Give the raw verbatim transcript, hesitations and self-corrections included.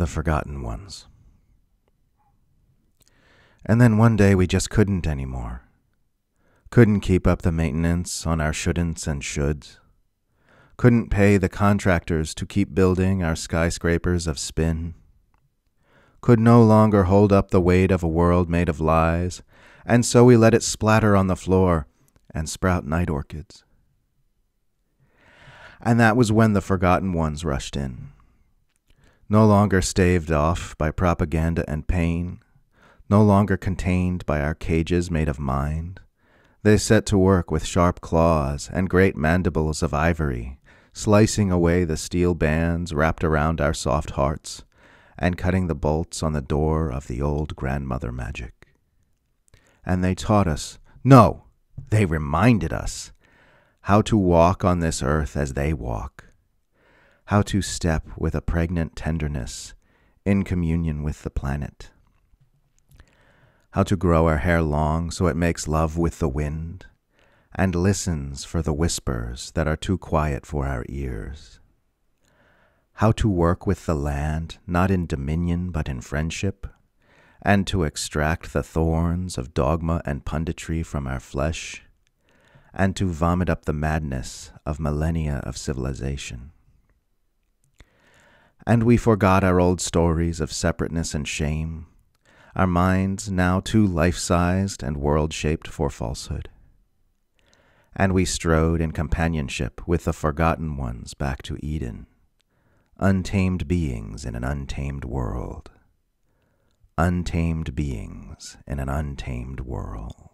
the forgotten ones. And then one day we just couldn't anymore. Couldn't keep up the maintenance on our shouldn'ts and shoulds. Couldn't pay the contractors to keep building our skyscrapers of spin. Could no longer hold up the weight of a world made of lies, and so we let it splatter on the floor and sprout night orchids. And that was when the forgotten ones rushed in. No longer staved off by propaganda and pain, no longer contained by our cages made of mind, they set to work with sharp claws and great mandibles of ivory, slicing away the steel bands wrapped around our soft hearts and cutting the bolts on the door of the old grandmother magic. And they taught us, no, they reminded us, how to walk on this earth as they walk, how to step with a pregnant tenderness in communion with the planet, how to grow our hair long so it makes love with the wind and listens for the whispers that are too quiet for our ears, how to work with the land not in dominion but in friendship, and to extract the thorns of dogma and punditry from our flesh, and to vomit up the madness of millennia of civilization. And we forgot our old stories of separateness and shame, our minds now too life-sized and world-shaped for falsehood. And we strode in companionship with the forgotten ones back to Eden, untamed beings in an untamed world, untamed beings in an untamed world.